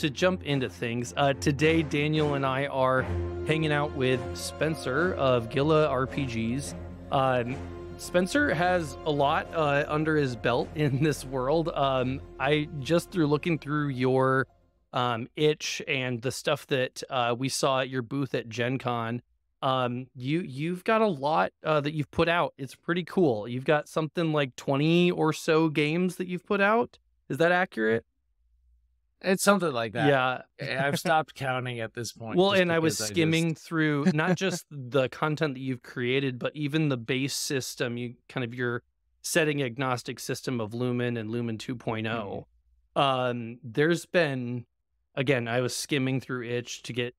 to jump into things, today Daniel and I are hanging out with Spencer of Gila RPGs. Spencer has a lot under his belt in this world. I just through looking through your Itch and the stuff that we saw at your booth at Gen Con, you've got a lot that you've put out. It's pretty cool. You've got something like 20 or so games that you've put out. Is that accurate? It's something like that. Yeah. I've stopped counting at this point. Well, and I was skimming through not just the content that you've created, but even the base system, your setting agnostic system of Lumen and Lumen 2.0. There's been, again, I was skimming through Itch to get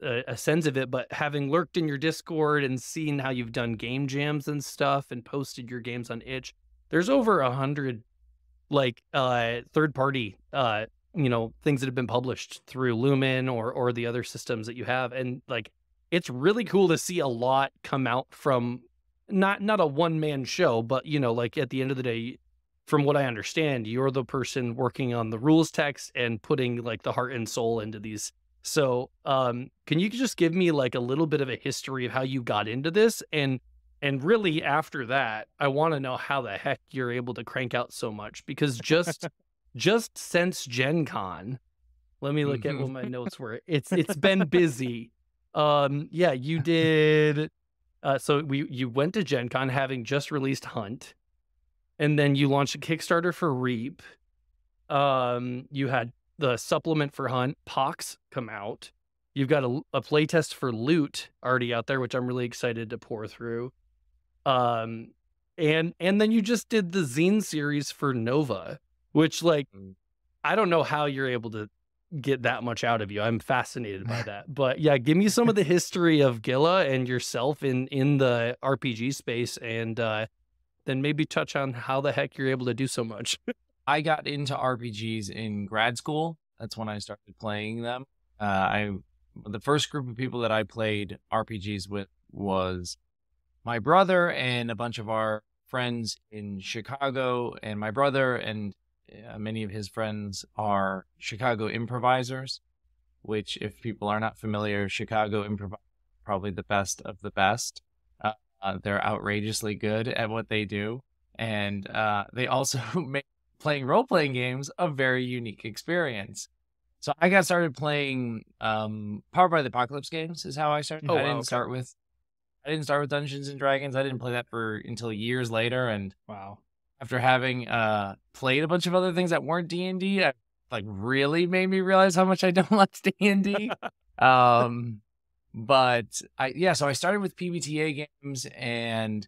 a sense of it, but having lurked in your Discord and seen how you've done game jams and stuff and posted your games on Itch, there's over 100 like third party things that have been published through Lumen or the other systems that you have, and like it's really cool to see a lot come out from not a one-man show, but like at the end of the day, from what I understand, you're the person working on the rules text and putting like the heart and soul into these. So can you just give me like a little bit of a history of how you got into this, and really after that I want to know how the heck you're able to crank out so much, because just just since Gen Con, let me look at what my notes were. It's been busy. Yeah, you did. So you went to Gen Con having just released Hunt, and then you launched a Kickstarter for Reap. You had the supplement for Hunt, Pox, come out. You've got a playtest for Loot already out there, which I'm really excited to pour through. And then you just did the zine series for Nova, which, like, I don't know how you're able to get that much out of you. I'm fascinated by that. But yeah, give me some of the history of Gila and yourself in the RPG space, and then maybe touch on how the heck you're able to do so much. I got into RPGs in grad school. That's when I started playing them. The first group of people that I played RPGs with was my brother and a bunch of our friends in Chicago, and my brother and many of his friends are Chicago improvisers, which, if people are not familiar, Chicago improvisers are probably the best of the best. They're outrageously good at what they do, and they also make playing role-playing games a very unique experience. So I got started playing Powered by the Apocalypse games is how I started. Oh, I didn't start with Dungeons and Dragons. I didn't play that until years later, and wow. After having played a bunch of other things that weren't D&D, it like really made me realize how much I don't like D&D. So I started with PBTA games, and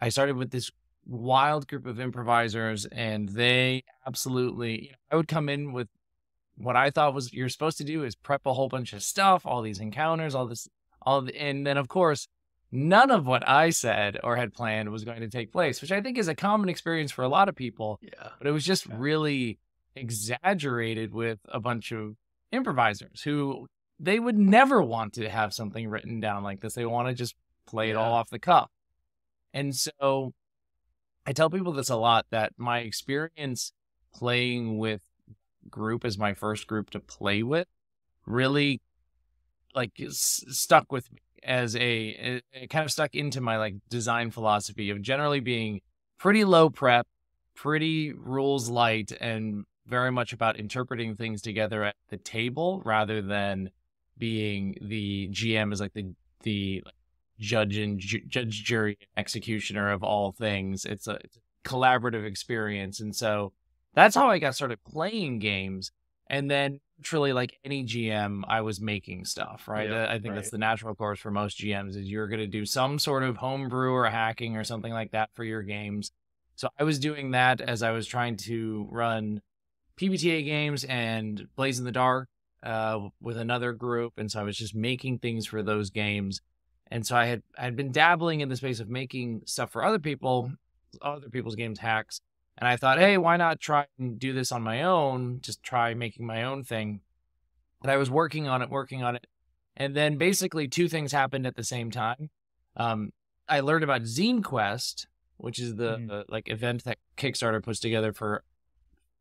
I started with this wild group of improvisers, and they absolutely, I would come in with what I thought was you're supposed to do is prep a whole bunch of stuff, all these encounters, and then of course, none of what I said or had planned was going to take place, which I think is a common experience for a lot of people. Yeah. But it was just really exaggerated with a bunch of improvisers who they would never want to have something written down like this. They want to just play it all off the cuff. And so I tell people this a lot, that my experience playing with group as my first group to play with really like stuck with me. As it kind of stuck into my like design philosophy of generally being pretty low prep, pretty rules light, and very much about interpreting things together at the table rather than being the GM is like the judge and judge, jury, executioner of all things. It's a collaborative experience, and so that's how I got started playing games. And then truly, like any GM, I was making stuff, right? Yep, I think that's the natural course for most GMs is you're going to do some sort of homebrew or hacking or something like that for your games. So I was doing that as I was trying to run PBTA games and Blaze in the Dark with another group. And so I was just making things for those games. And so I had been dabbling in the space of making stuff for other people, other people's games, hacks. And I thought, hey, why not try and do this on my own? Just try making my own thing. But I was working on it. And then basically two things happened at the same time. I learned about ZineQuest, which is the event that Kickstarter puts together for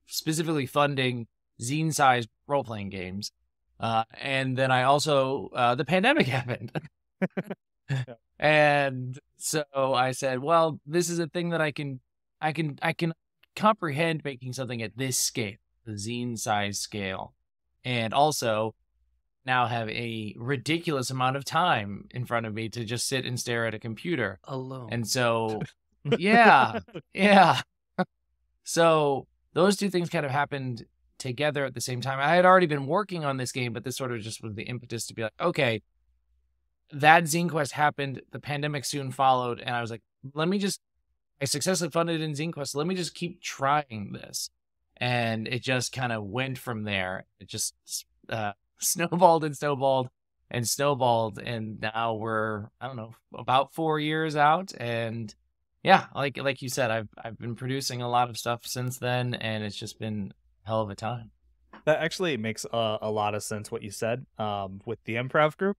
specifically funding zine-sized role-playing games. And then I also, the pandemic happened. Yeah. And so I said, well, this is a thing that I can comprehend making something at this scale, the zine size scale, and also now have a ridiculous amount of time in front of me to just sit and stare at a computer alone. And so, yeah, yeah. So those two things kind of happened together at the same time. I had already been working on this game, but this sort of just was the impetus to be like, okay, that ZineQuest happened, the pandemic soon followed, and I was like, let me just, I successfully funded in ZineQuest, let me just keep trying this. And it just kind of went from there. It just snowballed and snowballed and snowballed, and now we're, I don't know, about 4 years out, and yeah, like you said, I've been producing a lot of stuff since then, and it's just been a hell of a time. That actually makes a lot of sense what you said with the improv group.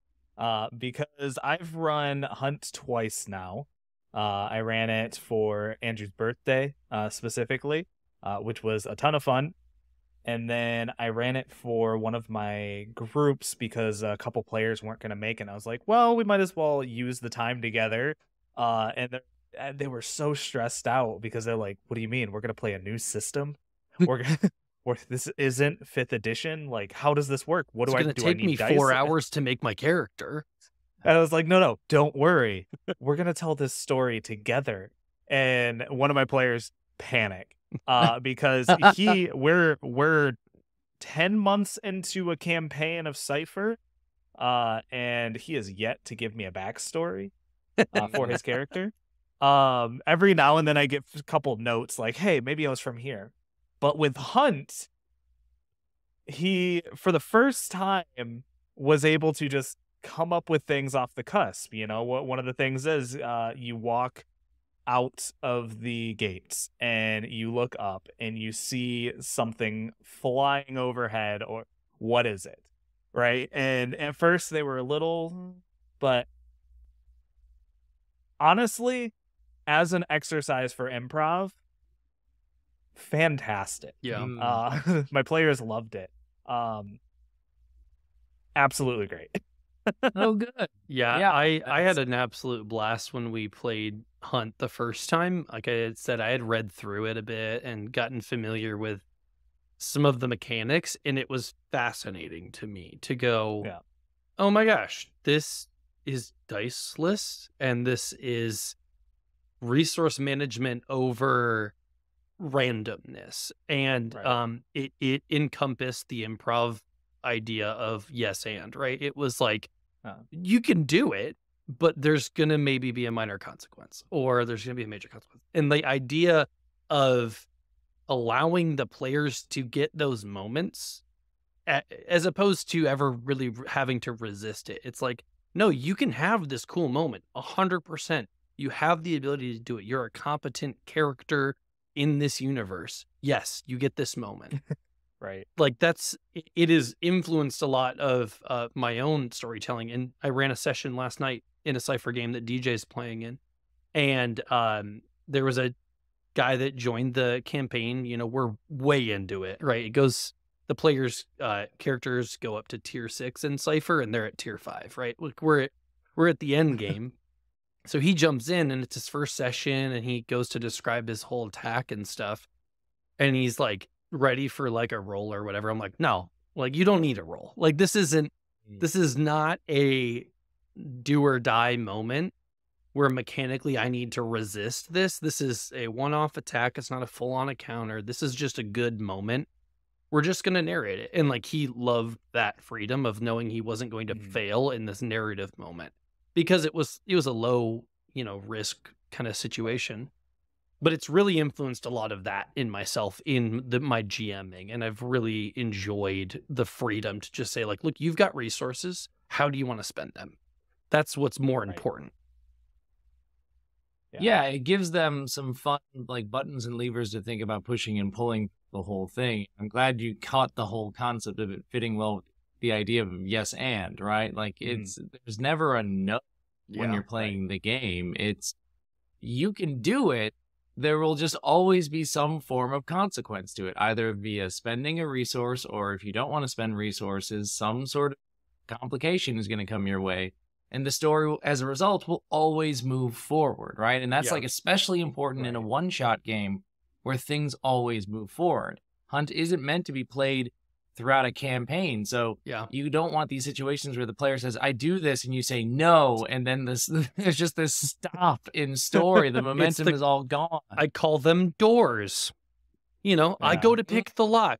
Because I've run Hunt twice now. I ran it for Andrew's birthday, specifically, which was a ton of fun. And then I ran it for one of my groups because a couple players weren't going to make it. And I was like, well, we might as well use the time together. And they were so stressed out because they're like, what do you mean? We're going to play a new system? We're going to... This isn't 5th edition. Like, how does this work? What do I do? It's gonna take me 4 hours to make my character. And I was like, no, no, don't worry. We're gonna tell this story together. And one of my players panicked because we're 10 months into a campaign of Cypher, and he has yet to give me a backstory for his character. Every now and then I get a couple notes like, hey, maybe I was from here. But with Hunt, he, for the first time, was able to just come up with things off the cusp. You know, one of the things is you walk out of the gates and you look up and you see something flying overhead, or what is it, right? And at first they were little, but honestly, as an exercise for improv, fantastic. Yeah. My players loved it. Absolutely great. Oh, good. Yeah, yeah. I had an absolute blast when we played Hunt the first time. Like I had said, I had read through it a bit and gotten familiar with some of the mechanics, and it was fascinating to me to go, yeah, oh my gosh, this is diceless and this is resource management over randomness, and right. It encompassed the improv idea of yes and, right? It was like, you can do it, but there's gonna maybe be a minor consequence, or there's gonna be a major consequence. And the idea of allowing the players to get those moments as opposed to ever really having to resist it. It's like, no, you can have this cool moment 100%. You have the ability to do it. You're a competent character in this universe. Yes, you get this moment. Right. Like, that's, it has influenced a lot of my own storytelling. And I ran a session last night in a Cypher game that DJ's playing in. And there was a guy that joined the campaign. You know, we're way into it, right? It goes, the players' characters go up to tier 6 in Cypher, and they're at tier 5, right? Like, we're at the end game. So he jumps in, and it's his first session, and he goes to describe his whole attack and stuff. And he's like ready for like a roll or whatever. I'm like, no, like, you don't need a roll. Like, this is not a do or die moment where mechanically I need to resist this. This is a one-off attack. It's not a full-on encounter. This is just a good moment. We're just going to narrate it. And like, he loved that freedom of knowing he wasn't going to fail in this narrative moment. Because it was a low, you know, risk kind of situation. But it's really influenced a lot of that in myself, in my GMing. And I've really enjoyed the freedom to just say, like, look, you've got resources. How do you want to spend them? That's what's more important. Yeah, it gives them some fun, like, buttons and levers to think about pushing and pulling the whole thing. I'm glad you caught the whole concept of it fitting well with the idea of yes and, right? Like, it's there's never a no when you're playing the game. It's, you can do it, there will just always be some form of consequence to it, either via spending a resource, or if you don't want to spend resources, some sort of complication is going to come your way. And the story, as a result, will always move forward, right? And that's like especially important in a one-shot game where things always move forward. Hunt isn't meant to be played throughout a campaign, so you don't want these situations where the player says, I do this, and you say no, and then there's just this stop in story. The momentum is all gone. I call them doors. You know, I go to pick the lock.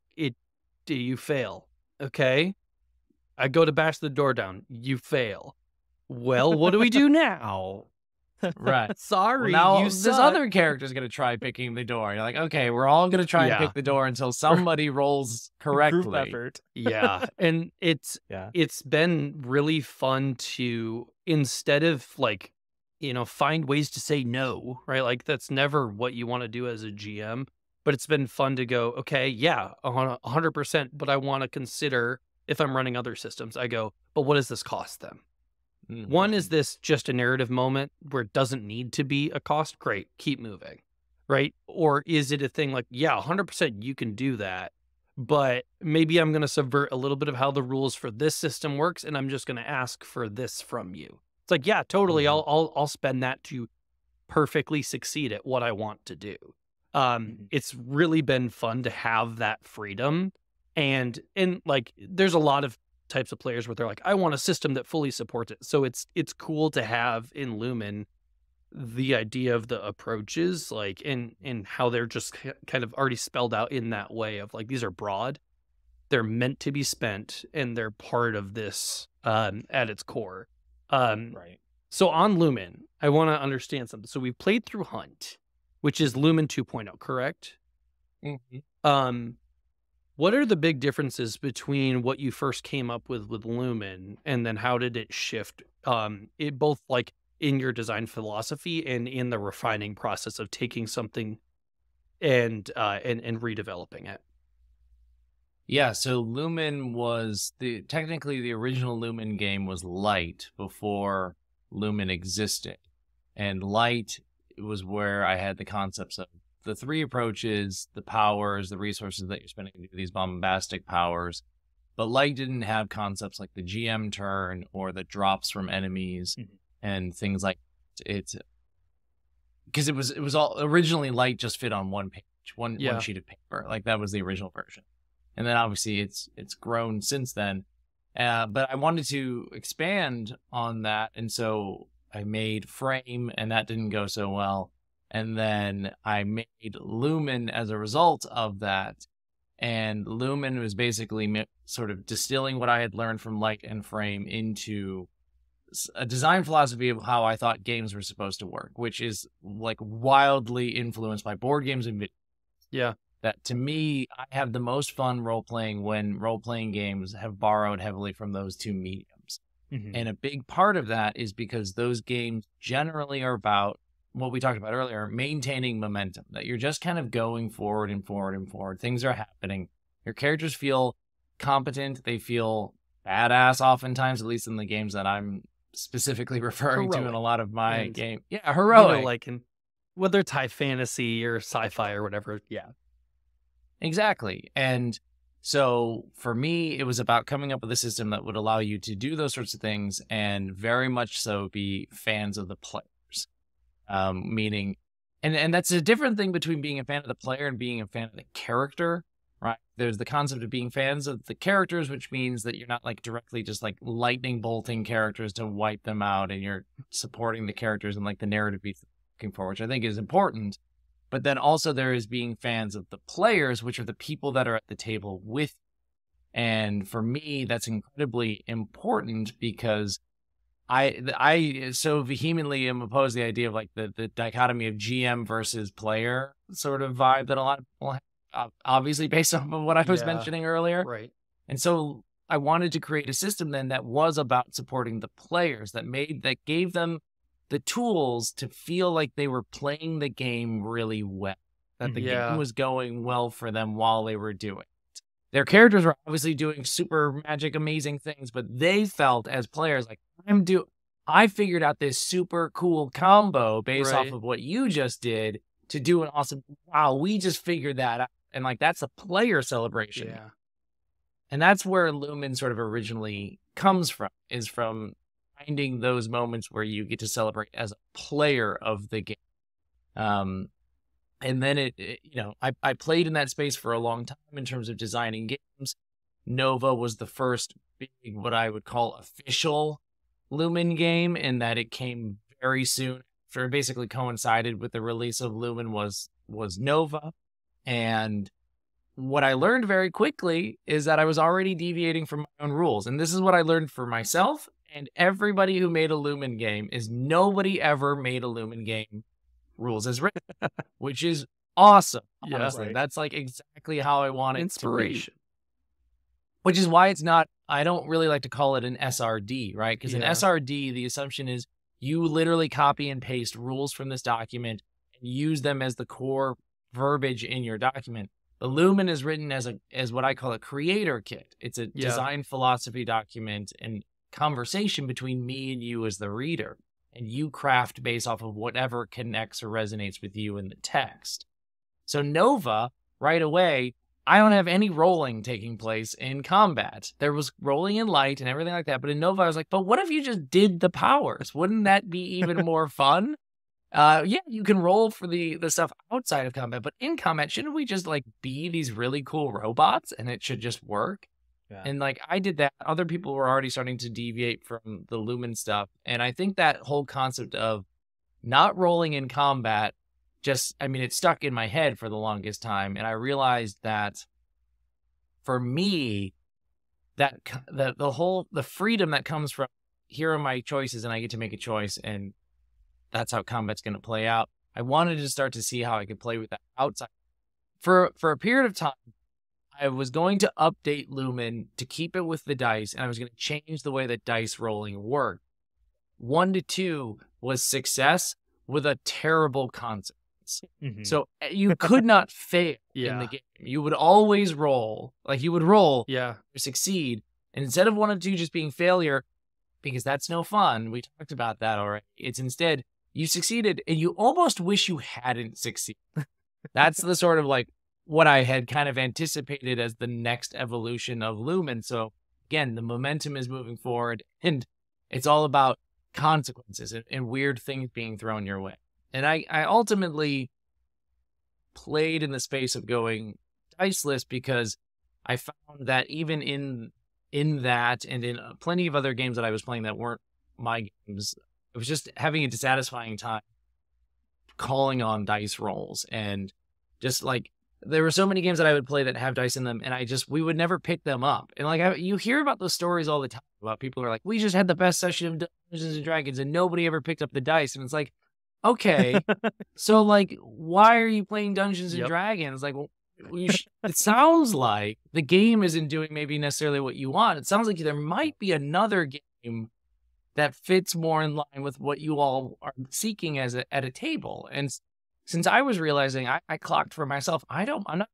You fail. Okay? I go to bash the door down. You fail. Well, what do we do now? Right. Sorry, well, now you suck. This other character's going to try picking the door. You're like, okay, we're all going to try and pick the door until somebody rolls correctly. Group effort. Yeah. And it's been really fun to, instead of like, you know, find ways to say no, right? Like that's never what you want to do as a GM, but it's been fun to go, okay, yeah, 100%, but I want to consider, if I'm running other systems, I go, but what does this cost them? One, is this just a narrative moment where it doesn't need to be a cost? Great, keep moving, right? Or is it a thing like, yeah, 100% you can do that, but maybe I'm going to subvert a little bit of how the rules for this system works, and I'm just going to ask for this from you. It's like, yeah, totally, I'll spend that to perfectly succeed at what I want to do. It's really been fun to have that freedom, and like, there's a lot of types of players where they're like, I want a system that fully supports it. So it's cool to have in Lumen the idea of the approaches, like, and how they're just kind of already spelled out in that way of like, these are broad, they're meant to be spent, and they're part of this at its core. Right. So on Lumen, I want to understand something. So we've played through Hunt, which is Lumen 2.0, correct? Mm-hmm. What are the big differences between what you first came up with Lumen, and then how did it shift it both like in your design philosophy and in the refining process of taking something and redeveloping it? Yeah, so Lumen was technically the original Lumen game was Light before Lumen existed. And Light was where I had the concepts of the three approaches, the powers, the resources that you're spending to do these bombastic powers. But Light didn't have concepts like the GM turn or the drops from enemies and things like it. Because it was all originally Light just fit on one page, one sheet of paper. Like that was the original version. And then obviously it's grown since then. But I wanted to expand on that. And so I made Frame, and that didn't go so well. And then I made Lumen as a result of that. And Lumen was basically sort of distilling what I had learned from Light and Frame into a design philosophy of how I thought games were supposed to work, which is like wildly influenced by board games and video. Yeah. That to me, I have the most fun role-playing when role-playing games have borrowed heavily from those two mediums. Mm-hmm. And a big part of that is because those games generally are about what we talked about earlier, maintaining momentum, that you're just kind of going forward and forward and forward. Things are happening. Your characters feel competent. They feel badass oftentimes, at least in the games that I'm specifically referring to in a lot of my game. Yeah, heroic. You know, like in, whether it's high fantasy or sci-fi or whatever. Yeah, exactly. And so for me, it was about coming up with a system that would allow you to do those sorts of things and very much so be fans of the play. Meaning, and that's a different thing between being a fan of the player and being a fan of the character, right? There's the concept of being fans of the characters, which means that you're not like directly just like lightning bolting characters to wipe them out, and you're supporting the characters and like the narrative beats looking for, which I think is important. But then also there is being fans of the players, which are the people that are at the table with you. And for me, that's incredibly important because I so vehemently am opposed to the idea of like the dichotomy of GM versus player sort of vibe that a lot of people have, obviously based off of what I was mentioning earlier. Right. And so I wanted to create a system then that was about supporting the players, that gave them the tools to feel like they were playing the game really well, that the game was going well for them while they were doing. Their characters were obviously doing super magic, amazing things, but they felt as players like, I figured out this super cool combo based off of what you just did. to do an awesome, wow, we just figured that out. And like, that's a player celebration. Yeah. And that's where Lumen sort of originally comes from, is from finding those moments where you get to celebrate as a player of the game. And then it you know, I played in that space for a long time in terms of designing games. Nova was the first big, what I would call official Lumen game, in that it came very soon after, basically coincided with the release of Lumen was Nova. And what I learned very quickly is that I was already deviating from my own rules. And this is what I learned for myself and everybody who made a Lumen game, is nobody ever made a Lumen game rules as written, which is awesome. Honestly, yeah, right. That's like exactly how I want it. Inspiration. Which is why it's not, I don't really like to call it an SRD, right? Because an SRD, the assumption is you literally copy and paste rules from this document and use them as the core verbiage in your document. The Lumen is written as what I call a creator kit. It's a design philosophy document and conversation between me and you as the reader. And you craft based off of whatever connects or resonates with you in the text. So Nova, right away, I don't have any rolling taking place in combat. There was rolling in Light and everything like that. But in Nova, I was like, but what if you just did the powers? Wouldn't that be even more fun? Yeah, you can roll for the stuff outside of combat, but in combat, shouldn't we just like be these really cool robots and it should just work? Yeah. And like I did that. Other people were already starting to deviate from the Lumen stuff. And I think that whole concept of not rolling in combat, just, I mean, it stuck in my head for the longest time. And I realized that for me, that the freedom that comes from, here are my choices and I get to make a choice, and that's how combat's going to play out. I wanted to start to see how I could play with that outside. For a period of time, I was going to update Lumen to keep it with the dice, and I was going to change the way that dice rolling worked. 1 to 2 was success with a terrible consequence. Mm-hmm. So you could not fail in the game. You would always roll. Like, you would roll or succeed. And instead of 1 and 2 just being failure, because that's no fun, we talked about that already, it's instead... you succeeded, and you almost wish you hadn't succeeded. That's the sort of like what I had kind of anticipated as the next evolution of Lumen. So again, the momentum is moving forward, and it's all about consequences and weird things being thrown your way. And I ultimately played in the space of going diceless because I found that even in that and in plenty of other games that I was playing that weren't my games, I was just having a dissatisfying time calling on dice rolls. And just like, there were so many games that I would play that have dice in them, and we would never pick them up. And like, you hear about those stories all the time about people who are like, we just had the best session of Dungeons and Dragons and nobody ever picked up the dice. And it's like, okay, so like, why are you playing Dungeons and Dragons? Like, well, it sounds like the game isn't doing maybe necessarily what you want. It sounds like there might be another game that fits more in line with what you all are seeking as at a table. And since I was realizing, I clocked for myself, I'm not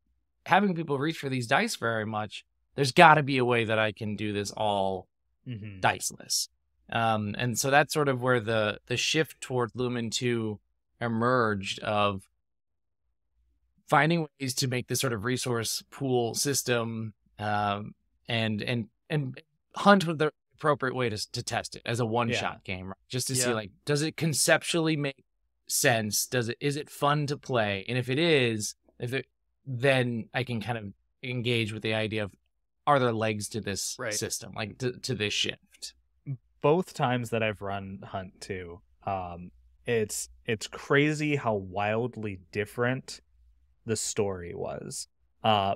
having people reach for these dice very much. There's got to be a way that I can do this all diceless. And so that's sort of where the shift toward Lumen 2 emerged, of finding ways to make this sort of resource pool system, and Hunt with the appropriate way to test it as a one-shot game, right? Just to see, like, does it conceptually make sense? Is it fun to play? And if it is, then I can kind of engage with the idea of, are there legs to this system, like to this shift? Both times that I've run Hunt 2, it's crazy how wildly different the story was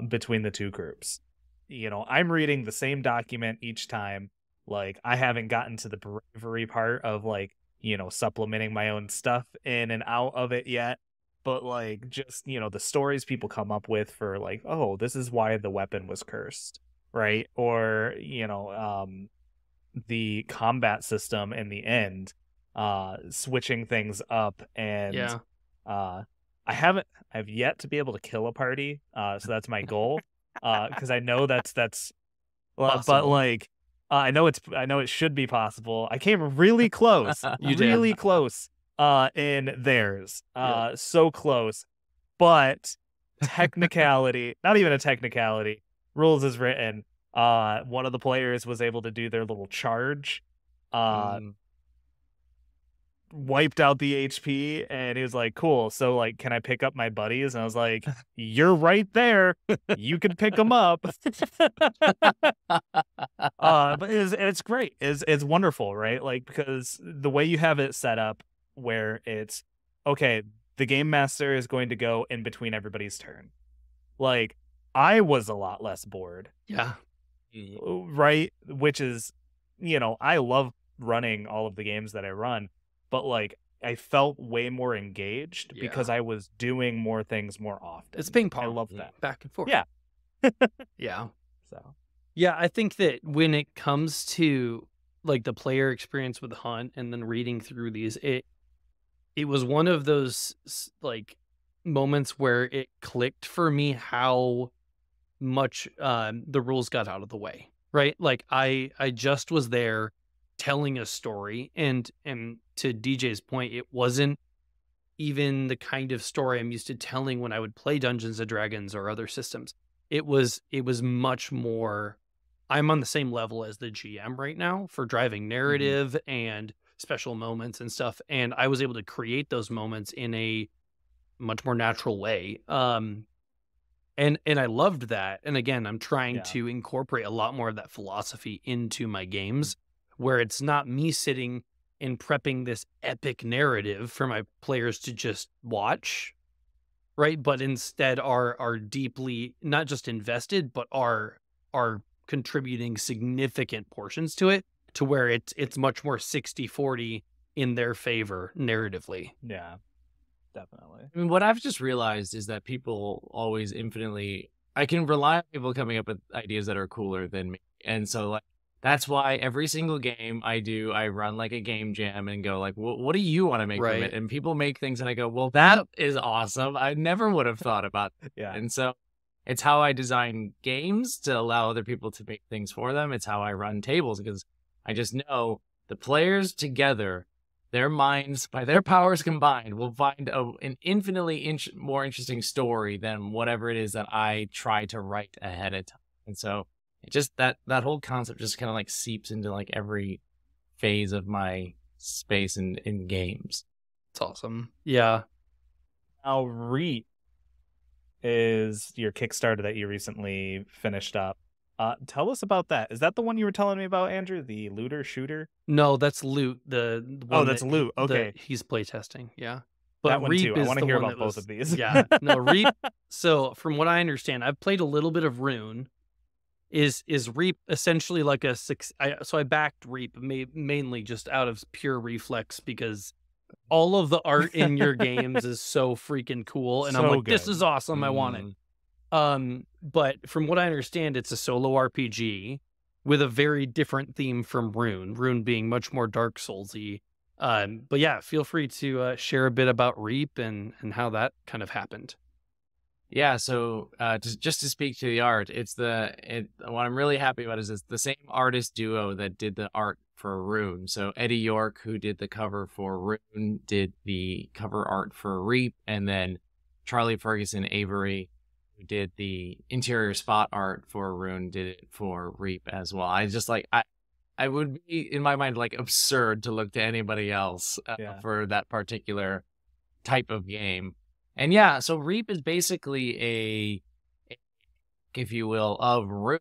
between the two groups. You know, I'm reading the same document each time. Like, I haven't gotten to the bravery part of, like, you know, supplementing my own stuff in and out of it yet. But, like, just, you know, the stories people come up with for, like, oh, this is why the weapon was cursed, right? Or, you know, the combat system in the end, switching things up. And I've yet to be able to kill a party. So that's my goal. Because I know that's but, like... I know it should be possible. I came really close, really close in theirs. So close. but technicality, not even a technicality, rules is written. One of the players was able to do their little charge, wiped out the HP, and he was like, cool, so like, can I pick up my buddies? And I was like, you're right there, you can pick them up. But it's great. It's wonderful, right? Like, because the way you have it set up where it's, okay, the game master is going to go in between everybody's turn. Like, I was a lot less bored. Yeah. Right? Which is, you know, I love running all of the games that I run, but like, I felt way more engaged because I was doing more things more often. It's ping pong. I love that. Back and forth. Yeah. Yeah. So, yeah, I think that when it comes to like the player experience with Hunt and then reading through these, it was one of those like moments where it clicked for me how much the rules got out of the way, right? Like I just was there telling a story, and to DJ's point, it wasn't even the kind of story I'm used to telling when I would play Dungeons and Dragons or other systems. It was much more, I'm on the same level as the GM right now for driving narrative and special moments and stuff, and I was able to create those moments in a much more natural way, and I loved that. And again, I'm trying to incorporate a lot more of that philosophy into my games, where it's not me sitting and prepping this epic narrative for my players to just watch, right? But instead are deeply not just invested, but are contributing significant portions to it, to where it's much more 60-40 in their favor narratively. Yeah, definitely. I mean, what I've just realized is that people always infinitely, I can rely on people coming up with ideas that are cooler than me. And so like, that's why every single game I do, I run like a game jam and go like, what do you want to make from it? And people make things and I go, well, that is awesome. I never would have thought about that. Yeah. And so it's how I design games to allow other people to make things for them. It's how I run tables, because I just know the players together, their minds, by their powers combined, will find an infinitely more interesting story than whatever it is that I try to write ahead of time. And so it just, that whole concept just kind of like seeps into like every phase of my space in games. It's awesome. Yeah. Now, Reap is your Kickstarter that you recently finished up. Tell us about that. Is that the one you were telling me about, Andrew? The looter shooter? No, that's Loot. Oh, that's Loot. Okay. He's playtesting. Yeah. But that one Reap too. I want to hear about both of these. Yeah. No, Reap. So from what I understand, I've played a little bit of Rune. Is Reap essentially like a six? So I backed Reap mainly just out of pure reflex, because all of the art in your games is so freaking cool. And so I'm like, good. This is awesome. I want it. But from what I understand, it's a solo RPG with a very different theme from Rune, Rune being much more Dark Souls-y. But yeah, feel free to share a bit about Reap and how that kind of happened. Yeah, so just to speak to the art, what I'm really happy about is it's the same artist duo that did the art for Rune. So Eddie York, who did the cover for Rune, did the cover art for Reap, and then Charlie Ferguson Avery, did the interior spot art for Rune, did it for Reap as well. I just like, I would be in my mind like absurd to look to anybody else for that particular type of game. And yeah, so Reap is basically a, if you will, of Rune.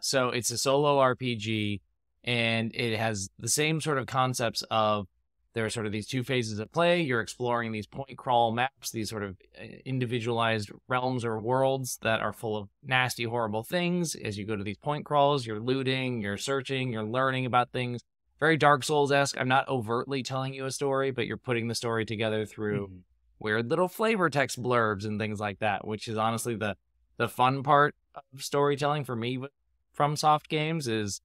So it's a solo RPG, and it has the same sort of concepts of, there are sort of these two phases of play. You're exploring these point crawl maps, these sort of individualized realms or worlds that are full of nasty, horrible things. As you go to these point crawls, you're looting, you're searching, you're learning about things. Very Dark Souls-esque. I'm not overtly telling you a story, but you're putting the story together through weird little flavor text blurbs and things like that, which is honestly the fun part of storytelling for me from soft games is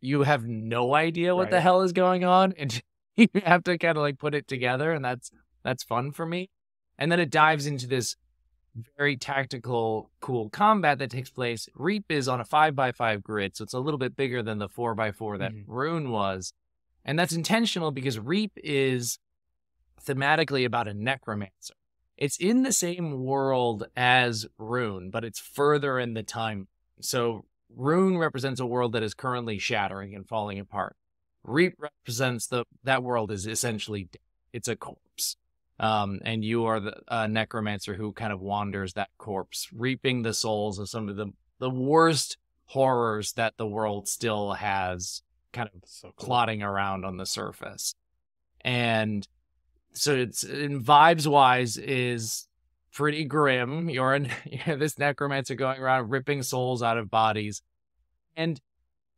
you have no idea what the hell is going on, and you have to kind of like put it together, and that's fun for me. And then it dives into this very tactical, cool combat that takes place. Reap is on a 5x5 grid, so it's a little bit bigger than the 4x4 that Rune was. And that's intentional because Reap is thematically about a necromancer. It's in the same world as Rune, but it's further in the time. So Rune represents a world that is currently shattering and falling apart. Reap represents that world is essentially dead. It's a corpse. And you are the necromancer who kind of wanders that corpse, reaping the souls of some of the worst horrors that the world still has kind of clotting around on the surface. And so it's, in vibes wise, is pretty grim. You're this necromancer going around ripping souls out of bodies, and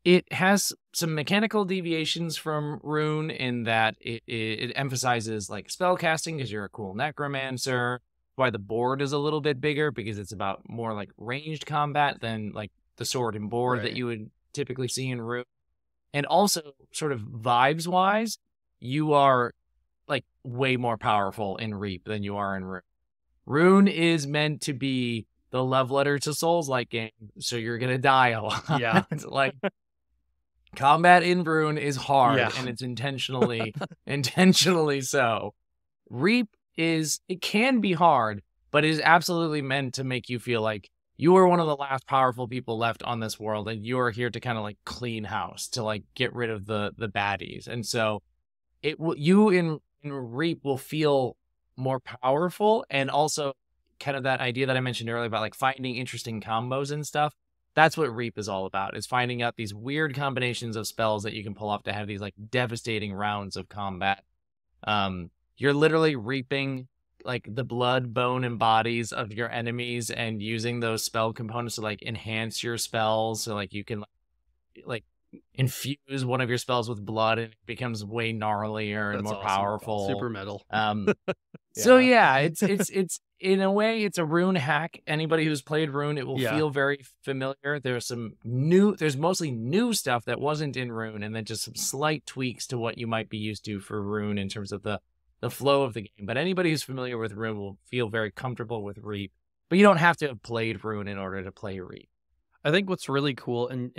it has some mechanical deviations from Rune in that it emphasizes like spell casting because you're a cool necromancer. Why the board is a little bit bigger, because it's about more like ranged combat than like the sword and board that you would typically see in Rune. And also, sort of vibes wise, you are like way more powerful in Reap than you are in Rune. Rune is meant to be the love letter to Souls-like game, so you're gonna die a lot. Yeah, like combat in Rune is hard, and it's intentionally so. Reap it can be hard, but it is absolutely meant to make you feel like you are one of the last powerful people left on this world, and you are here to kind of like clean house, to like get rid of the baddies, and so you in Reap will feel more powerful. And also kind of that idea that I mentioned earlier about like finding interesting combos and stuff. That's what Reap is all about, is finding out these weird combinations of spells that you can pull off to have these like devastating rounds of combat. You're literally reaping like the blood, bone, and bodies of your enemies and using those spell components to like enhance your spells. So like you can like infuse one of your spells with blood and it becomes way gnarlier and more powerful. Super metal. So yeah, it's in a way it's a Rune hack. Anybody who's played Rune, it will feel very familiar. There's mostly new stuff that wasn't in Rune, and then just some slight tweaks to what you might be used to for Rune in terms of the flow of the game. But anybody who's familiar with Rune will feel very comfortable with Reap. But you don't have to have played Rune in order to play Reap. I think what's really cool, and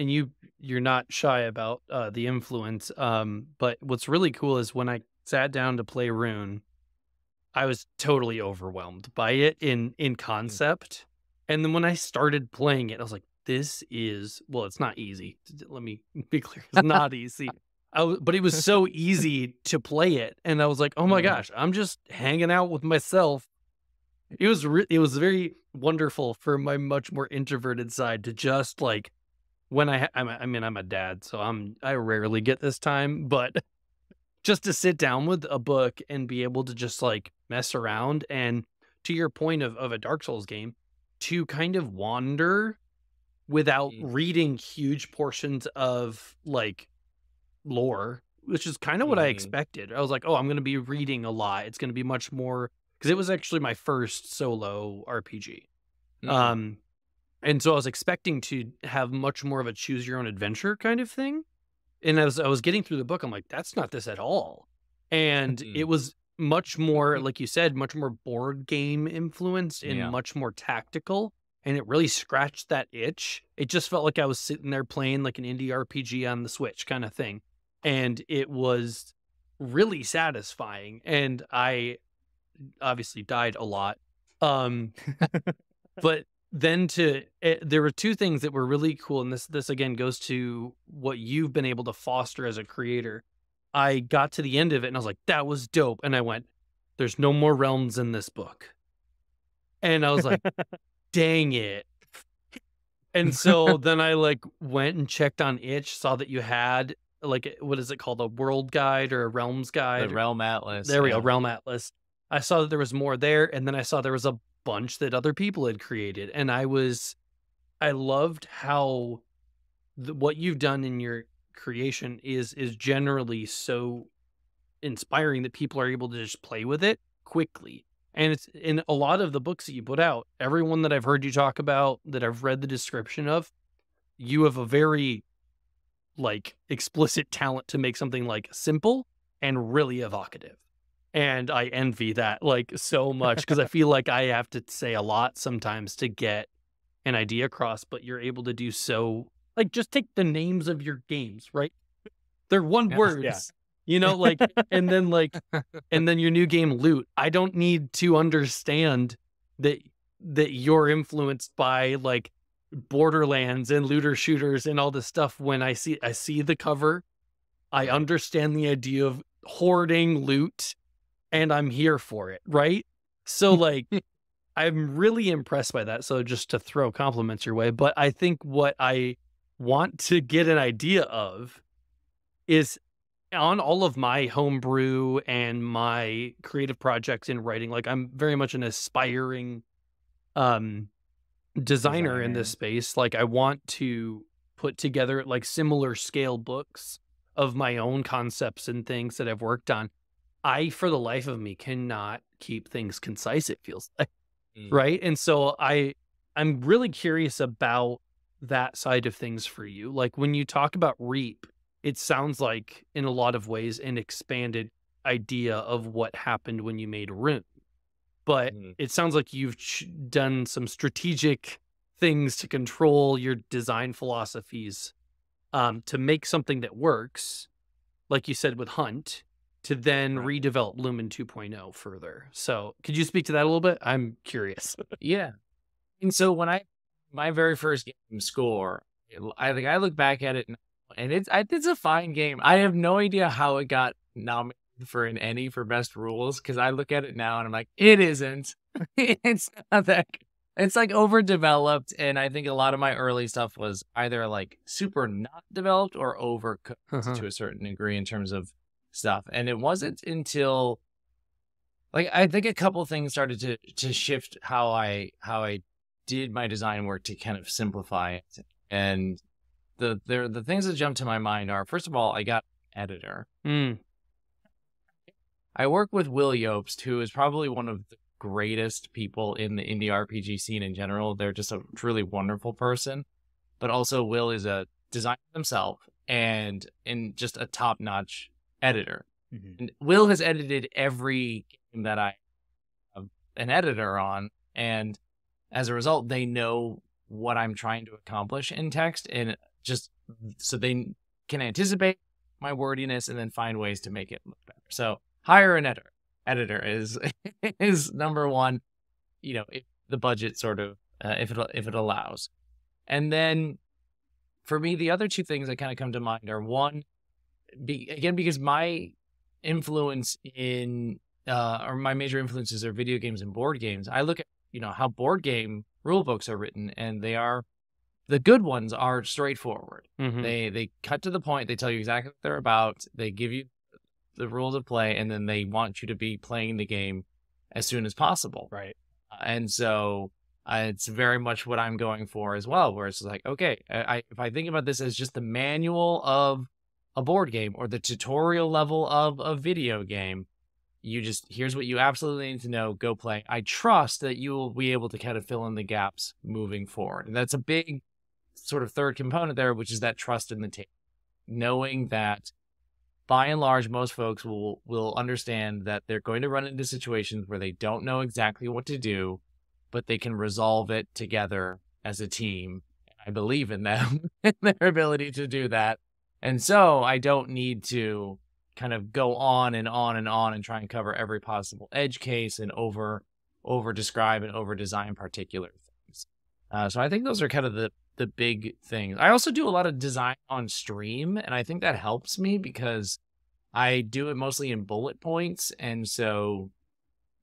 you're not shy about the influence, but what's really cool is when I sat down to play Rune, I was totally overwhelmed by it in concept. And then when I started playing it, I was like, this is, well, it's not easy. Let me be clear. It's not easy. But it was so easy to play it. And I was like, oh my gosh, I'm just hanging out with myself. It was very wonderful for my much more introverted side to just like, when I'm a dad, so I rarely get this time, but just to sit down with a book and be able to just like mess around. And to your point of a Dark Souls game, to kind of wander without reading huge portions of like lore, which is kind of what I expected. I was like, oh, I'm going to be reading a lot. It's going to be much more, because it was actually my first solo RPG. And so I was expecting to have much more of a choose your own adventure kind of thing. And I was getting through the book, I'm like, that's not this at all. And it was much more, like you said, much more board game influenced and much more tactical. And it really scratched that itch. It just felt like I was sitting there playing like an indie RPG on the Switch kind of thing. And it was really satisfying. And I obviously died a lot. But then there were two things that were really cool. And this again goes to what you've been able to foster as a creator. I got to the end of it and I was like, that was dope. And I went, there's no more realms in this book. And I was like, dang it. And so then I like went and checked on Itch, saw that you had like, what is it called? A world guide or a realms guide? The Realm Atlas. There we go. Realm Atlas. I saw that there was more there, and then I saw there was a bunch that other people had created, and I loved how what you've done in your creation is generally so inspiring that people are able to just play with it quickly. And it's in a lot of the books that you put out, everyone that I've heard you talk about, that I've read the description of, you have a very like explicit talent to make something like simple and really evocative. And I envy that like so much, because I feel like I have to say a lot sometimes to get an idea across, but you're able to do so. Like, just take the names of your games, right? They're one words, You know, like, and then your new game Loot. I don't need to understand that you're influenced by like Borderlands and looter shooters and all this stuff. When I see the cover, I understand the idea of hoarding loot, and I'm here for it, right? So like, I'm really impressed by that. So just to throw compliments your way, but I think what I want to get an idea of is, on all of my homebrew and my creative projects in writing, like, I'm very much an aspiring designer in this space. Like, I want to put together like similar scale books of my own concepts and things that I've worked on. I, for the life of me, cannot keep things concise, it feels like, right? And so I'm really curious about that side of things for you. Like, when you talk about Reap, it sounds like, in a lot of ways, an expanded idea of what happened when you made Rune. But it sounds like you've done some strategic things to control your design philosophies to make something that works, like you said with Hunt, to then redevelop Lumen 2.0 further. So could you speak to that a little bit? I'm curious. Yeah. And so when my very first game, Score, I look back at it and it's a fine game. I have no idea how it got nominated for an Emmy for best rules, because I look at it now and I'm like, it isn't. It's not that good. It's like overdeveloped, and I think a lot of my early stuff was either like super not developed or overcooked to a certain degree in terms of stuff. And it wasn't until, like, I think a couple things started to shift how I did my design work to kind of simplify it. And the things that jump to my mind are, first of all, I got an editor. I work with Will Yopst, who is probably one of the greatest people in the indie RPG scene in general. They're just a truly wonderful person. But also, Will is a designer himself and just a top-notch editor. And Will has edited every game that I have an editor on, and as a result, they know what I'm trying to accomplish in text, and just so they can anticipate my wordiness and then find ways to make it look better. So hire an editor. Editor is number one, you know, if the budget sort of, if it allows. And then for me, the other two things that kind of come to mind are, one, because my influence in, or my major influences are video games and board games. I look at, you know, how board game rule books are written, and they are, the good ones are straightforward. They cut to the point. They tell you exactly what they're about. They give you the rules of play, and then they want you to be playing the game as soon as possible. And so it's very much what I'm going for as well, where it's like, okay, if I think about this as just the manual of a board game or the tutorial level of a video game, you just, here's what you absolutely need to know, go play. I trust that you will be able to kind of fill in the gaps moving forward. And that's a big sort of third component there, which is that trust in the table. Knowing that by and large, most folks will understand that they're going to run into situations where they don't know exactly what to do, but they can resolve it together as a team. I believe in them and their ability to do that. And so I don't need to kind of go on and on and on and try and cover every possible edge case and over describe and over design particular things. So I think those are kind of the big things. I also do a lot of design on stream, and I think that helps me because I do it mostly in bullet points. And so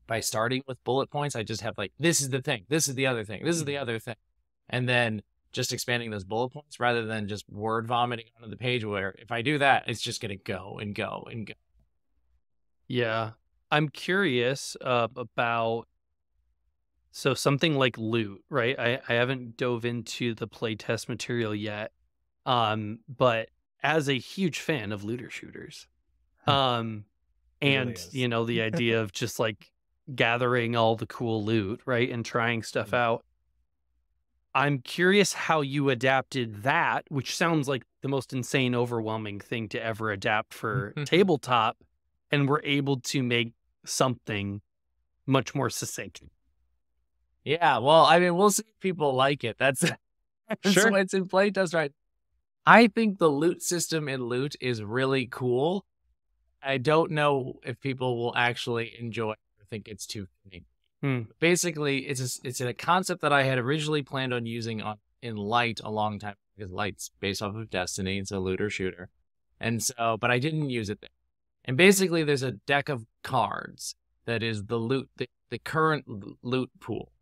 by starting with bullet points, I just have like, this is the thing, this is the other thing, this is the other thing. And then just expanding those bullet points rather than just word vomiting onto the page, where if I do that, it's just going to go and go and go. Yeah. I'm curious about, so something like Loot, right? I haven't dove into the playtest material yet, but as a huge fan of looter shooters, and really, you know, the idea of just like gathering all the cool loot, right, and trying stuff out, I'm curious how you adapted that, which sounds like the most insane, overwhelming thing to ever adapt for tabletop, and were able to make something much more succinct. Yeah, well, I mean, we'll see if people like it. That's sure. What's in playtest, right? I think the loot system in Loot is really cool. I don't know if people will actually enjoy it or think it's too funny. Basically, it's a concept that I had originally planned on using in Light a long time, because Light's based off of Destiny. It's a looter shooter. And so, but I didn't use it there. And basically, there's a deck of cards that is the loot, the current loot pool.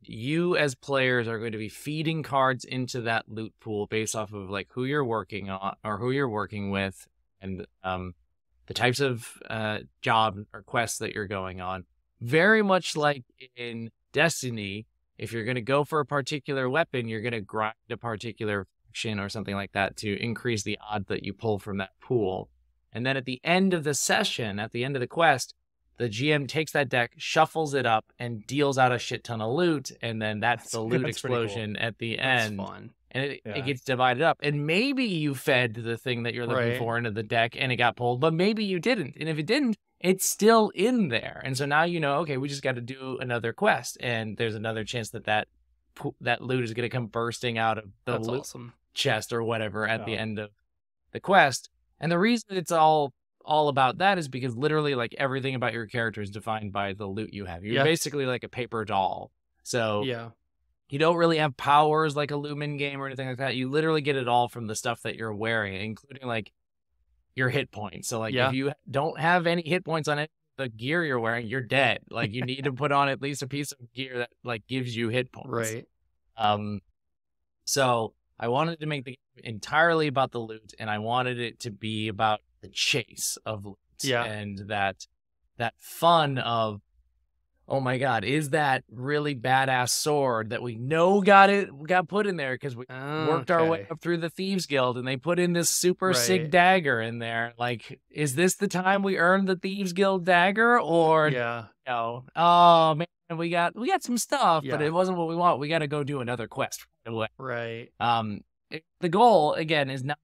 You as players are going to be feeding cards into that loot pool based off of like who you're working on or who you're working with, and the types of job or quests that you're going on. Very much like in Destiny, if you're going to go for a particular weapon, you're going to grind a particular faction or something like that to increase the odds that you pull from that pool. And then at the end of the session, at the end of the quest, the GM takes that deck, shuffles it up, and deals out a shit ton of loot. And then that's the loot explosion cool. at the end. That's fun. And it gets divided up. And maybe you fed the thing that you're looking for into the deck and it got pulled, but maybe you didn't. And if it didn't, it's still in there. And so now you know, okay, we just got to do another quest. And there's another chance that that loot is going to come bursting out of the loot chest or whatever at the end of the quest. And the reason it's all about that is because literally like everything about your character is defined by the loot you have. You're basically like a paper doll. So you don't really have powers like a Lumen game or anything like that. You literally get it all from the stuff that you're wearing, including like your hit points. So like if you don't have any hit points on it, the gear you're wearing, you're dead. Like you need to put on at least a piece of gear that like gives you hit points. Right. So I wanted to make the game entirely about the loot, and I wanted it to be about the chase of loot and that fun of, oh my God, is that really badass sword that we know got put in there because we worked our way up through the Thieves Guild and they put in this super sick dagger in there. Like, is this the time we earned the Thieves Guild dagger, or no? Oh man, we got some stuff, but it wasn't what we want. We got to go do another quest. Right. The goal again is not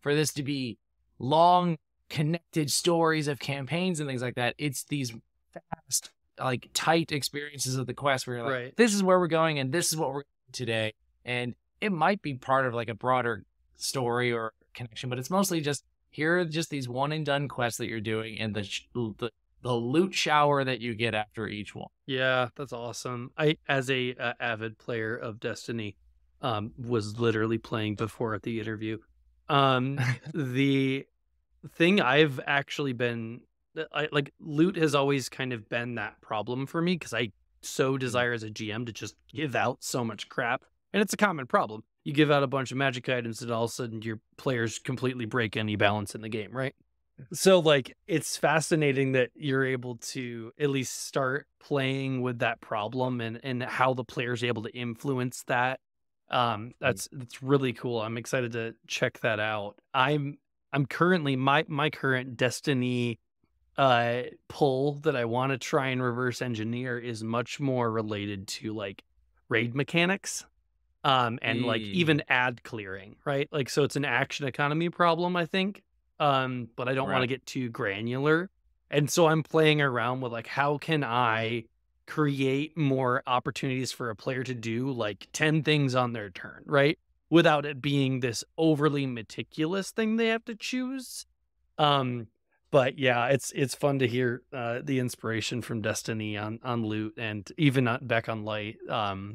for this to be long connected stories of campaigns and things like that. It's these fast, like tight experiences of the quest where you're like, this is where we're going and this is what we're doing today. And it might be part of like a broader story or connection, but it's mostly just here are just these one and done quests that you're doing and the loot shower that you get after each one. Yeah, that's awesome. I, as a avid player of Destiny, was literally playing before at the interview. The thing I've actually been like, loot has always kind of been that problem for me because I so desire as a GM to just give out so much crap. And it's a common problem. You give out a bunch of magic items and all of a sudden your players completely break any balance in the game, right? So like, it's fascinating that you're able to at least start playing with that problem and how the player's able to influence that. That's really cool. I'm excited to check that out. I'm currently, my current Destiny pull that I want to try and reverse engineer is much more related to like raid mechanics, and like even ad clearing, right? Like, so it's an action economy problem, I think. But I don't want to get too granular. And so I'm playing around with like, how can I create more opportunities for a player to do like 10 things on their turn, right? Without it being this overly meticulous thing they have to choose. But yeah, it's fun to hear the inspiration from Destiny on loot and even back on Light. I'm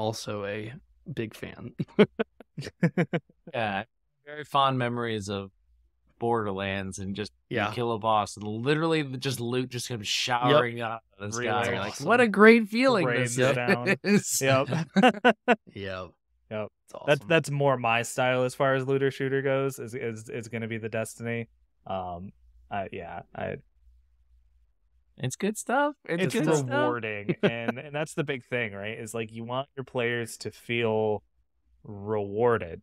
also a big fan. Yeah, very fond memories of Borderlands and just kill a boss and literally just loot just comes showering out of the sky. Really like, what a great feeling this is. Yep. It's awesome. That's more my style as far as looter shooter goes. Is going to be the Destiny. It's good stuff. It's rewarding, and that's the big thing, right? Is like you want your players to feel rewarded,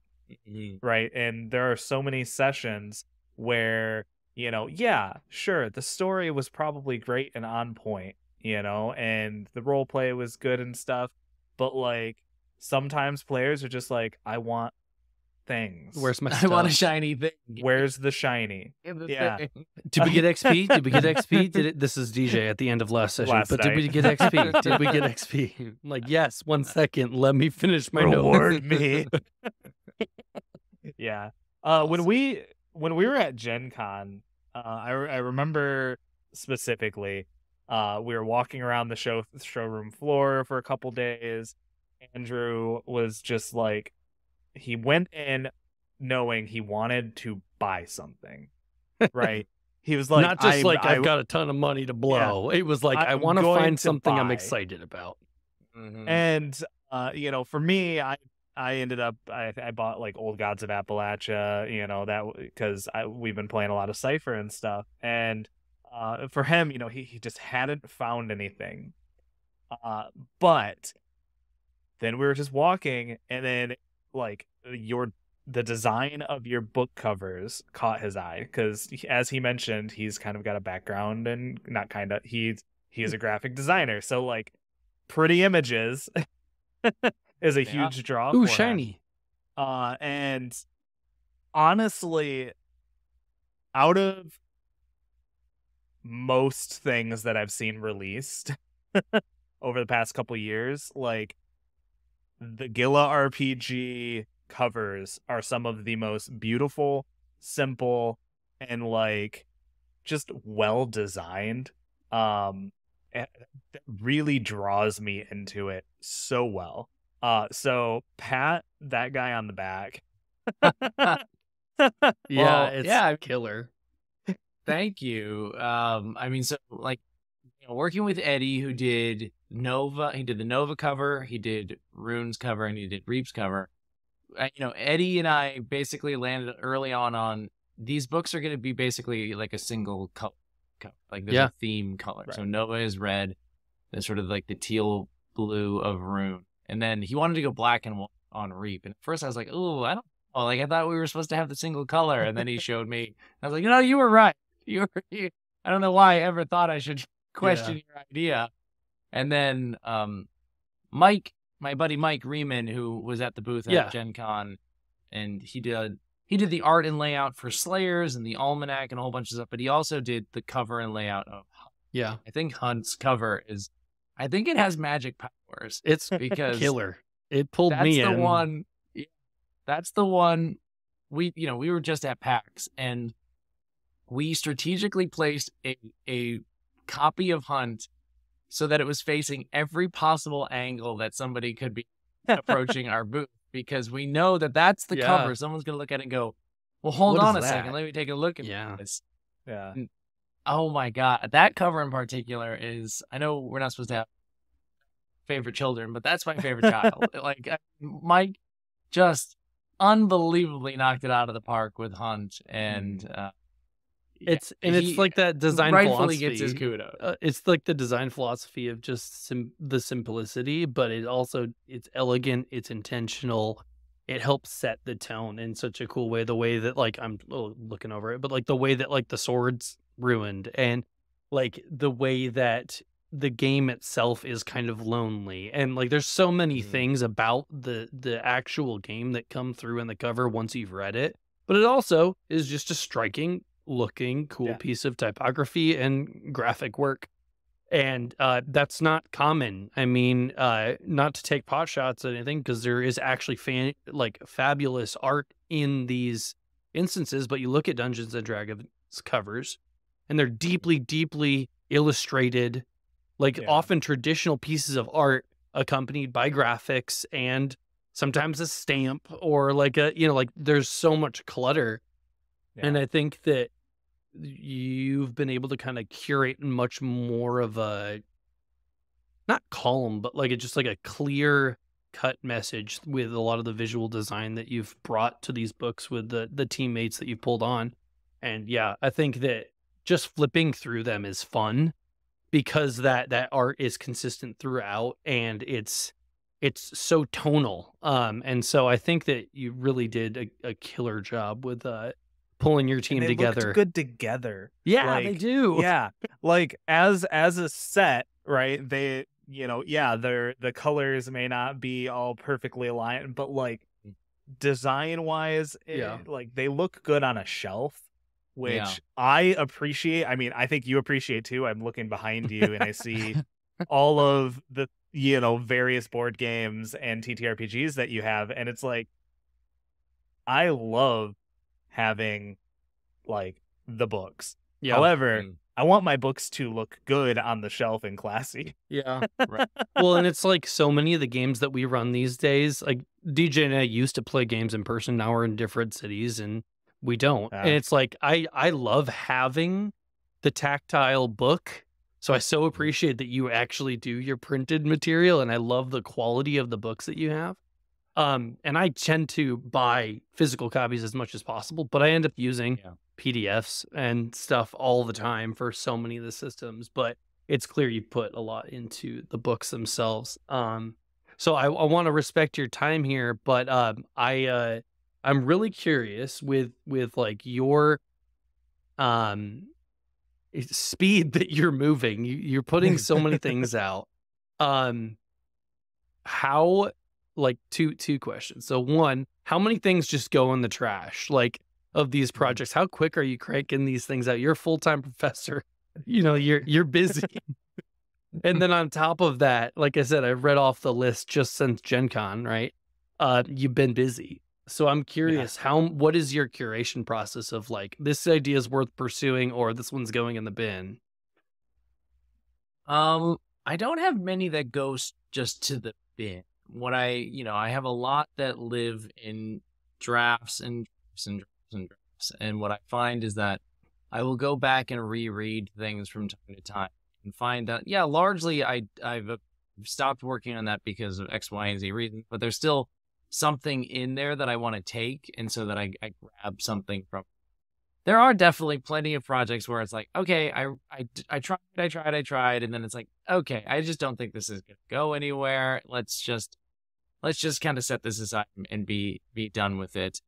right? And there are so many sessions where, you know, yeah, sure, the story was probably great and on point, you know, and the role play was good and stuff, but like sometimes players are just like, I want things. Where's my stuff? I want a shiny thing. Where's the shiny? Thing. Did we get XP? Did we get XP? This is DJ at the end of last session. Did we get XP? Did we get XP? I'm like, yes, 1 second. Let me finish my reward note. Me. Yeah. When we were at Gen Con, I remember specifically we were walking around the showroom floor for a couple days. Andrew was just like, he went in knowing he wanted to buy something, right? He was like, not just like I've got a ton of money to blow. Yeah, it was like I want to find something I'm excited about. Mm-hmm. And you know, for me, I ended up I bought like Old Gods of Appalachia, you know, that because we've been playing a lot of Cypher and stuff. And for him, you know, he just hadn't found anything. But then we were just walking, and then like the design of your book covers caught his eye, because as he mentioned, he's kind of got a background and not kind of, he is a graphic designer. So like pretty images is a huge draw. Ooh, for shiny. Him. And honestly, out of most things that I've seen released over the past couple years, like the Gila RPG covers are some of the most beautiful, simple, and like just well designed. It really draws me into it so well. So pat that guy on the back. It's killer. Thank you. I mean, so like, you know, working with Eddie, who did Nova, he did the Nova cover, he did Rune's cover, and he did Reap's cover. You know, Eddie and I basically landed early on these books are going to be basically like a single color. Like there's a theme color. Right. So Nova is red, then sort of like the teal blue of Rune. And then he wanted to go black and white on Reap. And at first I was like, oh, I don't know. Like I thought we were supposed to have the single color. And then he showed me. I was like, no, you were right. You were. I don't know why I ever thought I should question your idea. And then Mike, my buddy Mike Riemann, who was at the booth at Gen Con, and he did the art and layout for Slayers and the Almanac and a whole bunch of stuff, but he also did the cover and layout of Hunt. Yeah. I think Hunt's cover is, I think it has magic powers. It's because killer. It pulled me in. That's the one we were just at PAX, and we strategically placed a copy of Hunt so that it was facing every possible angle that somebody could be approaching our booth, because we know that that's the cover. Someone's going to look at it and go, well, hold on a second. Let me take a look at this. Yeah. And, oh my God. That cover in particular is, I know we're not supposed to have favorite children, but that's my favorite child. Like Mike just unbelievably knocked it out of the park with Hunt, and, it's like that design philosophy gets his kudos. It's like the design philosophy of just the simplicity, but it also, it's elegant, it's intentional, it helps set the tone in such a cool way. The way that like I'm looking over it, but like the way that like the sword's ruined, and like the way that the game itself is kind of lonely, and like there's so many things about the actual game that come through in the cover once you've read it. But it also is just a striking looking cool piece of typography and graphic work, and that's not common. I mean, not to take pot shots at anything, because there is actually fabulous art in these instances, but you look at Dungeons and Dragons covers and they're deeply illustrated, like often traditional pieces of art accompanied by graphics and sometimes a stamp or like a, you know, like there's so much clutter. Yeah. And I think that you've been able to kind of curate much more of a, not calm, but like just like a clear cut message with a lot of the visual design that you've brought to these books with the teammates that you've pulled on. And yeah, I think that just flipping through them is fun, because that art is consistent throughout, and it's so tonal. And so I think that you really did a killer job with pulling your team together. They looked good together. Yeah, like, they do. Yeah. Like as a set, right? They, you know, the colors may not be all perfectly aligned, but like design wise, like they look good on a shelf, which I appreciate. I mean, I think you appreciate too. I'm looking behind you and I see all of the, you know, various board games and TTRPGs that you have. And it's like, I love having like the books. Yeah. However, I want my books to look good on the shelf and classy. Yeah. Right. Well, and it's like so many of the games that we run these days, like DJ and I used to play games in person. Now we're in different cities and we don't. And it's like, I love having the tactile book. So I so appreciate that you actually do your printed material. And I love the quality of the books that you have. And I tend to buy physical copies as much as possible, but I end up using PDFs and stuff all the time for so many of the systems, but it's clear you put a lot into the books themselves. So I want to respect your time here, but I'm really curious with like your speed that you're moving. You're putting so many things out. How... like two questions. So one, how many things just go in the trash, like, of these projects? How quick are you cranking these things out? You're a full-time professor, you know, you're busy. And then on top of that, like I said, I've read off the list just since Gen Con, right? You've been busy. So I'm curious, what is your curation process of like, this idea is worth pursuing or this one's going in the bin? I don't have many that goes just to the bin. What I have a lot that live in drafts and drafts and drafts and drafts. And what I find is that I will go back and reread things from time to time and find out, largely I've stopped working on that because of X, Y, and Z reasons, but there's still something in there that I want to take. And so that I grab something from. There are definitely plenty of projects where it's like, okay, I tried. And then it's like, okay, I just don't think this is going to go anywhere. Let's just kind of set this aside and be done with it.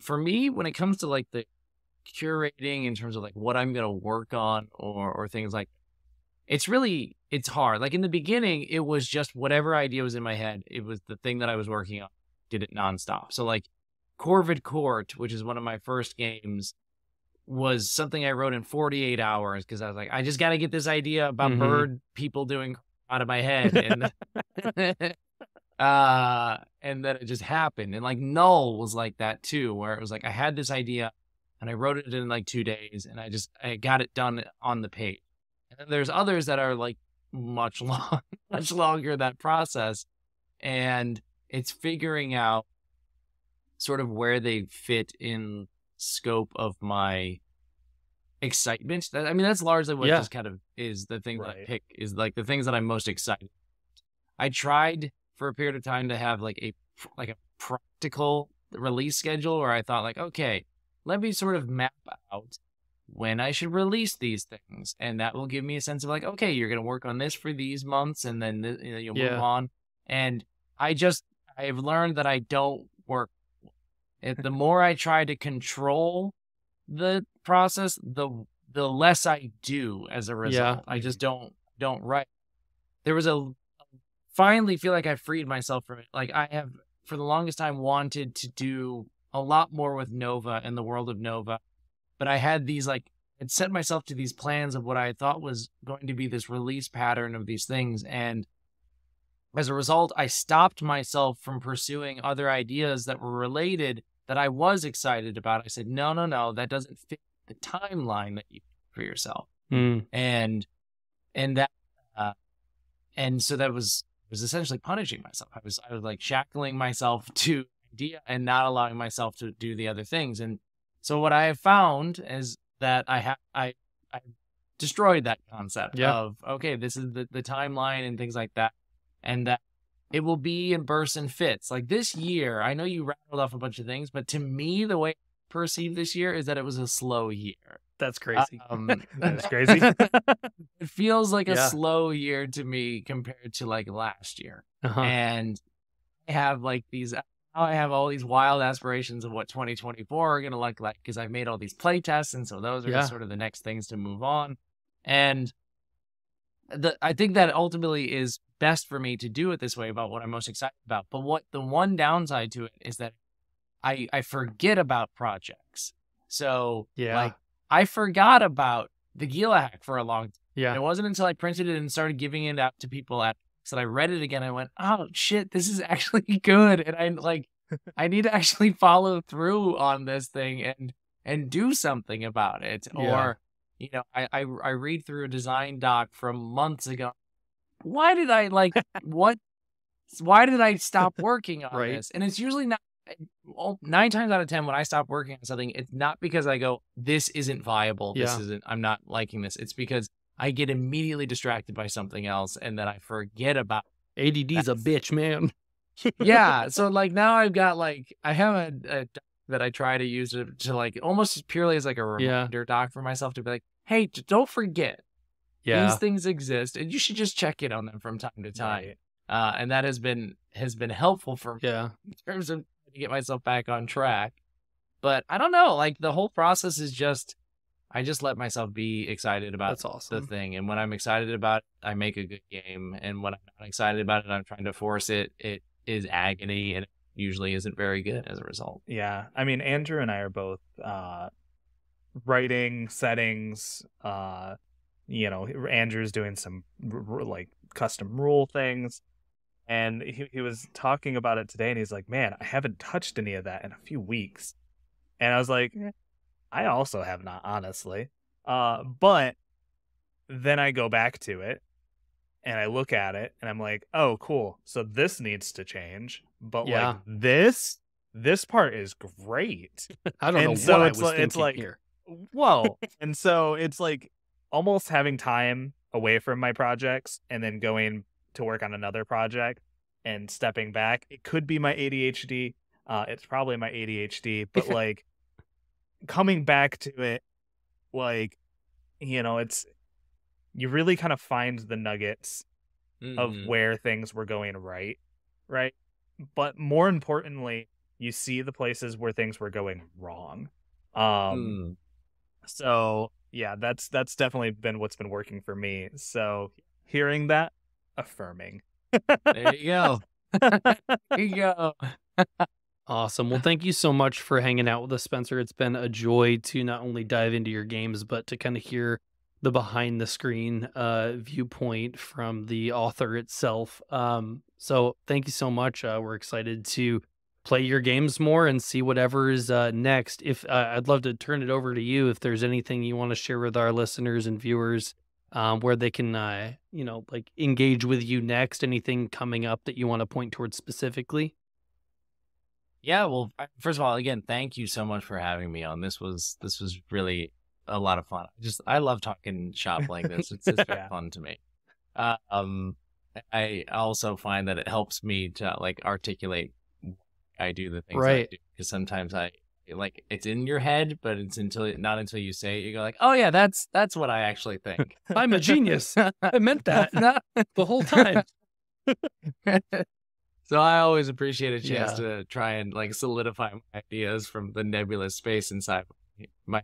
For me, when it comes to like the curating in terms of like what I'm going to work on or things like, it's hard. Like in the beginning, it was just whatever idea was in my head. It was the thing that I was working on, did it nonstop. So like Corvid Court, which is one of my first games, was something I wrote in 48 hours because I was like, I just got to get this idea about bird people doing out of my head. And, and then it just happened. And like Null was like that too, where it was like, I had this idea and I wrote it in like 2 days and I got it done on the page. And then there's others that are like much longer, that process. And it's figuring out sort of where they fit in scope of my excitement. I mean, that's largely what just kind of is the thing that I pick, is like the things that I'm most excited about. I tried for a period of time to have like a practical release schedule where I thought like, okay, let me sort of map out when I should release these things. And that will give me a sense of like, okay, you're going to work on this for these months and then you'll move on. And I've learned that I don't work. The more I try to control the process, the less I do as a result. I just don't write. There was finally feel like I freed myself from it. Like I have for the longest time wanted to do a lot more with Nova and the world of Nova, but I had these I'd set myself to these plans of what I thought was going to be this release pattern of these things. And as a result, I stopped myself from pursuing other ideas that were related that I was excited about. I said, no, that doesn't fit the timeline that you put for yourself. And so that was essentially punishing myself. I was like shackling myself to idea and not allowing myself to do the other things. And so what I have found is that I destroyed that concept of, okay, this is the timeline and things like that. And that it will be in bursts and fits. Like this year, I know you rattled off a bunch of things, but to me, the way I perceived this year is that it was a slow year. That's crazy. That's crazy. It feels like a slow year to me compared to like last year. And I have all these wild aspirations of what 2024 are going to look like because I've made all these play tests. And so those are sort of the next things to move on. And I think that ultimately is best for me to do it this way about what I'm most excited about. But what the one downside to it is that I forget about projects. So like I forgot about the Gila hack for a long time. And it wasn't until I printed it and started giving it out to people at that I read it again. I went, oh shit, this is actually good. And I need to actually follow through on this thing. And and do something about it. Yeah. Or, you know, I read through a design doc from months ago. Why did I like what? Why did I stop working on right. this? And it's usually not. 9 times out of 10, when I stop working on something, it's not because I go, this isn't viable. Yeah. This isn't. I'm not liking this. It's because I get immediately distracted by something else, and then I forget about it. ADD's a bitch, man. Yeah. So like now I've got like I have a doc that I try to use to like almost purely as like a reminder yeah. doc for myself to be like, hey, don't forget. Yeah. These things exist, and you should just check in on them from time to time. And that has been helpful for me yeah. in terms of trying to get myself back on track. But I don't know, like the whole process is just, I just let myself be excited about That's awesome. The thing. And when I'm excited about it, I make a good game. And when I'm not excited about it, I'm trying to force it. It is agony, and it usually isn't very good as a result. Yeah. I mean, Andrew and I are both writing settings. You know, Andrew's doing some like custom rule things. And he was talking about it today, and he's like, man, I haven't touched any of that in a few weeks. And I was like, I also have not, honestly. But then I go back to it, and I look at it, and I'm like, oh, cool. So this needs to change. But yeah. like this part is great. I don't and know so what I was thinking it's like, here. Whoa. And so it's like almost having time away from my projects and then going to work on another project and stepping back. It could be my ADHD. It's probably my ADHD, but like coming back to it, like, you know, it's, you really kind of find the nuggets mm-hmm. of where things were going right. Right. But more importantly, you see the places where things were going wrong. So yeah, that's definitely been what's been working for me. So hearing that, affirming. There you go. There you go. Awesome. Well, thank you so much for hanging out with us, Spencer. It's been a joy to not only dive into your games, but to kind of hear the behind the screen viewpoint from the author itself. So thank you so much. We're excited to play your games more and see whatever is next. If I'd love to turn it over to you if there's anything you want to share with our listeners and viewers, where they can you know, like engage with you next, anything coming up that you want to point towards specifically. Yeah, well, first of all, again, thank you so much for having me on. This was really a lot of fun. I love talking shop like this. It's just yeah. fun to me. I also find that it helps me to like articulate I do the things right. I do, because sometimes I like it's in your head, but it's not until you say it, you go like, oh yeah, that's what I actually think. I'm a genius. I meant that the whole time. So I always appreciate a chance yeah. to try and like solidify my ideas from the nebulous space inside my.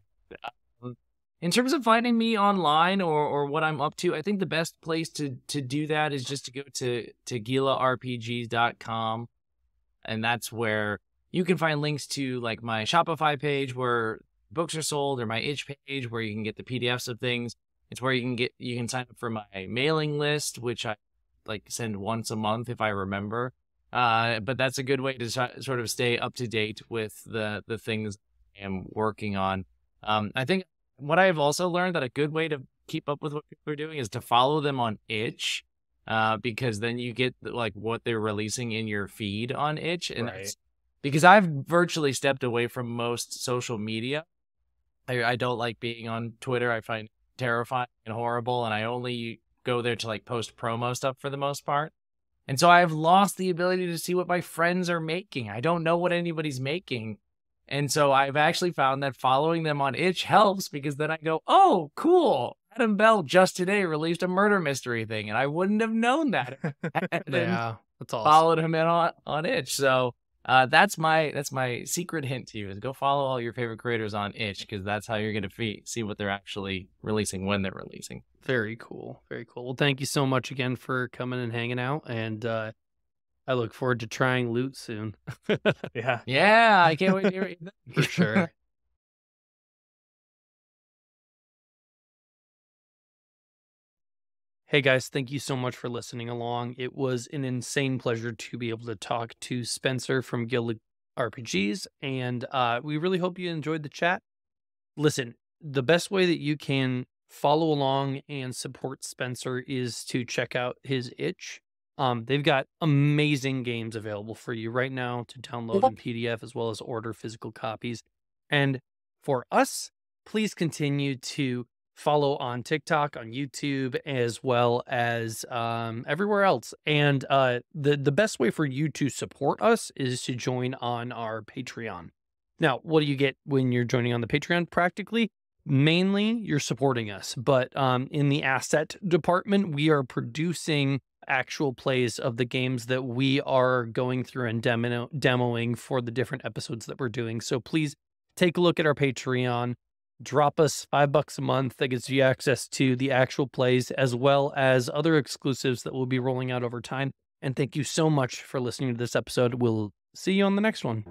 In terms of finding me online or what I'm up to, I think the best place to do that is just to go to GilaRPGs.com. And that's where you can find links to like my Shopify page where books are sold, or my Itch page where you can get the PDFs of things. It's where you can sign up for my mailing list, which I like send once a month if I remember. But that's a good way to sort of stay up to date with the things I'm working on. I think what I've also learned that a good way to keep up with what people are doing is to follow them on Itch. Because then you get like what they're releasing in your feed on Itch, and right. that's because I've virtually stepped away from most social media. I don't like being on Twitter. I find it terrifying and horrible, and I only go there to like post promo stuff for the most part. And so I've lost the ability to see what my friends are making. I don't know what anybody's making. And so I've actually found that following them on Itch helps, because then I go, oh, cool. Adam Bell just today released a murder mystery thing, and I wouldn't have known that. Yeah, that's awesome. Followed him in on Itch. So that's my secret hint to you is go follow all your favorite creators on Itch, because that's how you're going to see what they're actually releasing when they're releasing. Very cool. Very cool. Well, thank you so much again for coming and hanging out, and I look forward to trying Loot soon. Yeah. Yeah, I can't wait to hear it. For sure. Hey guys, thank you so much for listening along. It was an insane pleasure to be able to talk to Spencer from Gila RPGs, and we really hope you enjoyed the chat. listen, the best way that you can follow along and support Spencer is to check out his Itch. They've got amazing games available for you right now to download in PDF as well as order physical copies. And for us, please continue to follow on TikTok, on YouTube, as well as everywhere else. And the best way for you to support us is to join on our Patreon. Now, what do you get when you're joining on the Patreon? Practically, mainly, you're supporting us. But in the asset department, we are producing actual plays of the games that we are going through and demoing for the different episodes that we're doing. So please take a look at our Patreon. Drop us $5 a month. That gives you access to the actual plays as well as other exclusives that we'll be rolling out over time. And thank you so much for listening to this episode. We'll see you on the next one.